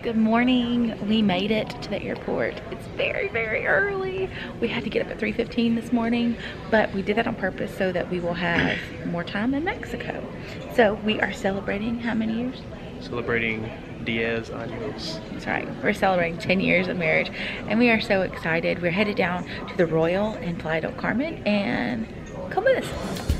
Good morning. We made it to the airport. It's very early. We had to get up at 3:15 this morning, but we did that on purpose so that we will have more time in Mexico. So we are celebrating how many years? Celebrating 10 años. That's right. We're celebrating 10 years of marriage, and we are so excited. We're headed down to the Royal in Playa del Carmen, and come with us.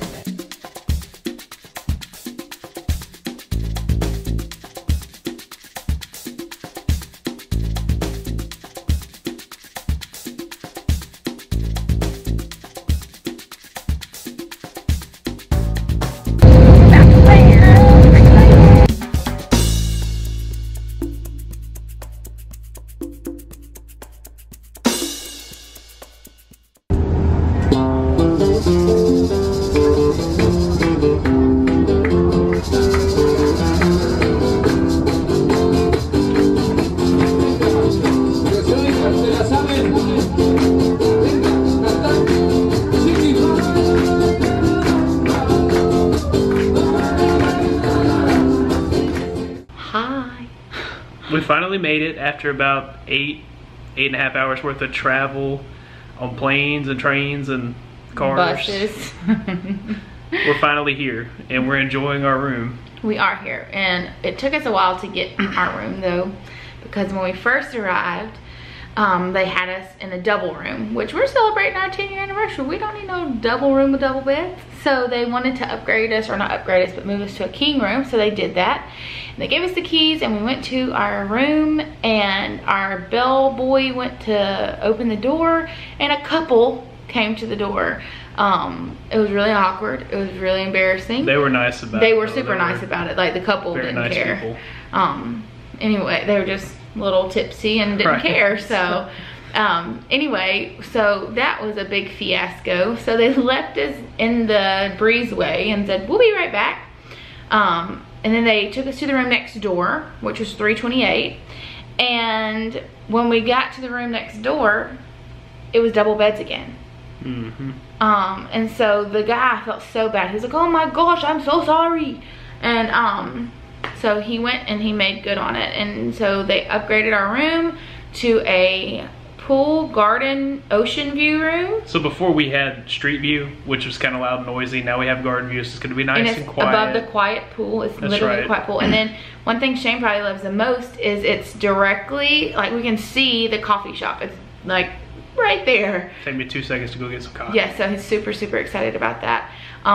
We finally made it after about eight and a half hours worth of travel on planes and trains and cars. Buses. We're finally here, and we're enjoying our room. We are here, and it took us a while to get our room though, because when we first arrived, they had us in a double room, which we're celebrating our 10-year anniversary. We don't need no double room with double beds. So they wanted to upgrade us, or not upgrade us, but move us to a king room. So they did that. And they gave us the keys, and we went to our room, and our bellboy went to open the door, and a couple came to the door. It was really awkward. It was really embarrassing. They were nice about it. They were super nice about it. Like, the couple didn't care. Anyway, they were just little tipsy and didn't care. So anyway, so that was a big fiasco. So they left us in the breezeway and said, we'll be right back. And then they took us to the room next door, which was 328. And when we got to the room next door, it was double beds again. Mm-hmm. And so the guy felt so bad. He was like, oh my gosh, I'm so sorry. And so he went and he made good on it. And so they upgraded our room to a pool, garden, ocean view room. So before we had street view, which was kind of loud and noisy. Now we have garden views. It's going to be nice and quiet. Above the quiet pool. It's literally a quiet pool. And then one thing Shane probably loves the most is it's directly, like, we can see the coffee shop. It's like right there. Take me 2 seconds to go get some coffee. Yeah, so he's super excited about that.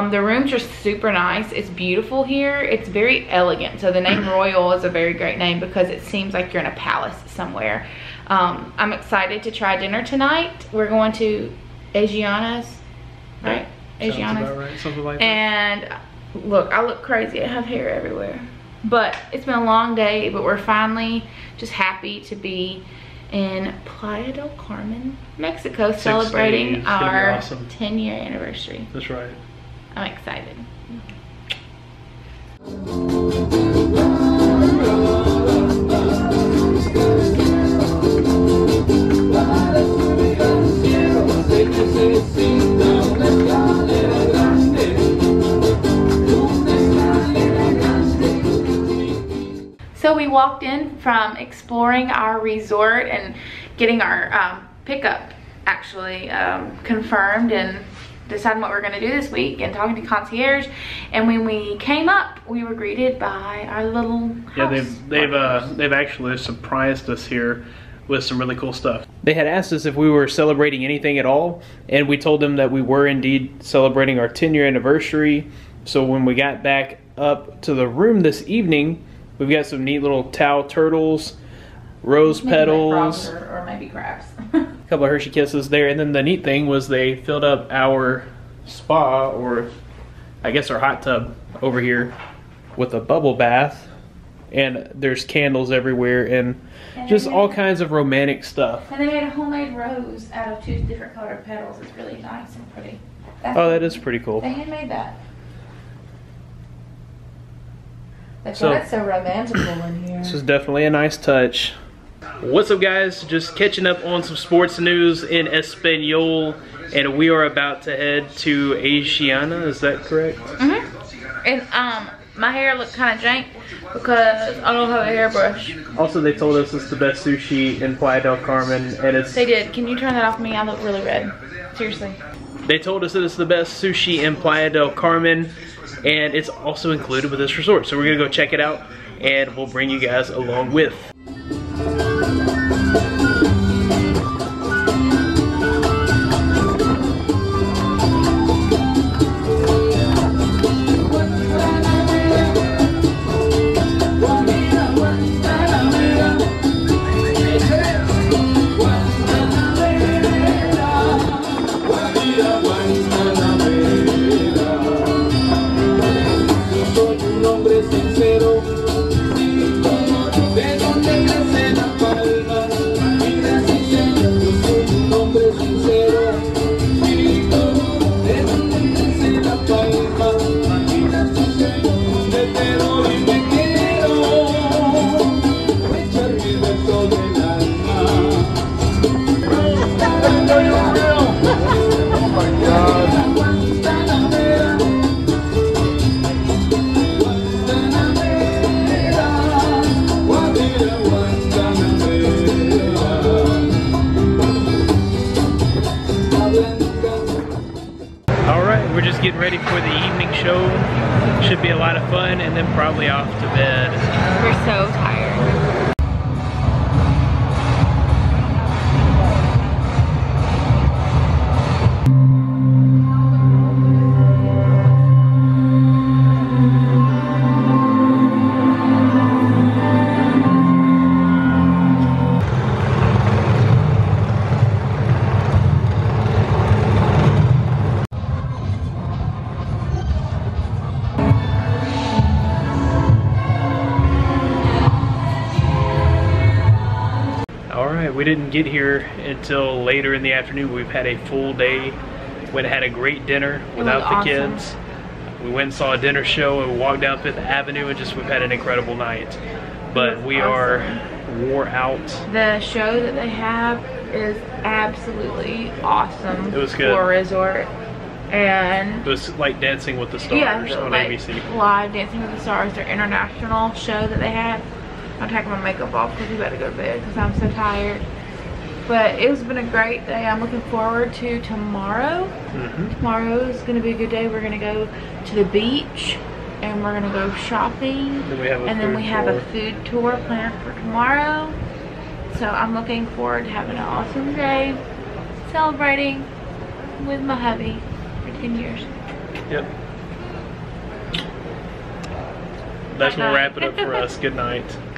The rooms are super nice. It's beautiful here. It's very elegant. So the name Royal is a very great name because it seems like you're in a palace somewhere. I'm excited to try dinner tonight. We're going to Asiana's, right? Asiana's. Sounds about right. Something like that. And look, I look crazy. I have hair everywhere. But it's been a long day, but we're finally just happy to be in Playa del Carmen, Mexico, celebrating our 10-year anniversary. That's right. I'm excited. So we walked in from exploring our resort and getting our pickup actually confirmed and deciding what we're going to do this week and talking to concierge. And when we came up, we were greeted by our little house. Yeah, they've actually surprised us here with some really cool stuff. They had asked us if we were celebrating anything at all, and we told them that we were indeed celebrating our 10-year anniversary. So when we got back up to the room this evening, we've got some neat little towel turtles, rose petals, or maybe crabs. A couple of Hershey Kisses there. And then the neat thing was they filled up our spa, or I guess our hot tub over here, with a bubble bath. And there's candles everywhere and just all kinds of romantic stuff. And they made a homemade rose out of 2 different colored petals. It's really nice and pretty. Oh, that is pretty cool. They handmade that. That's so, that's so romantic in here. This is definitely a nice touch. What's up, guys? Just catching up on some sports news in Espanol, and we are about to head to Asiana. Is that correct? Mm-hmm. And My hair looked kind of jank because I don't have a hairbrush. Also, they told us it's the best sushi in Playa del Carmen, and it's... They did. Can you turn that off me? I look really red. Seriously. They told us that it's the best sushi in Playa del Carmen, and it's also included with this resort. So we're going to go check it out, and we'll bring you guys along with. We're just getting ready for the evening show. Should be a lot of fun, and then probably off to bed. We're so tired. We didn't get here until later in the afternoon. We've had a full day. Went and had a great dinner without the kids. We went and saw a dinner show and walked down Fifth Avenue, and just we've had an incredible night. But we are wore out. The show that they have is absolutely awesome. It was good for a resort, and it was like Dancing with the Stars on ABC. Live Dancing with the Stars, their international show that they had. I'm taking my makeup off because we better go to bed because I'm so tired. But it's been a great day. I'm looking forward to tomorrow. Tomorrow is going to be a good day. We're going to go to the beach, and we're going to go shopping. And then we have a food tour planned for tomorrow. So I'm looking forward to having an awesome day, celebrating with my hubby for 10 years. Yep. That's going to wrap it up for us. Good night.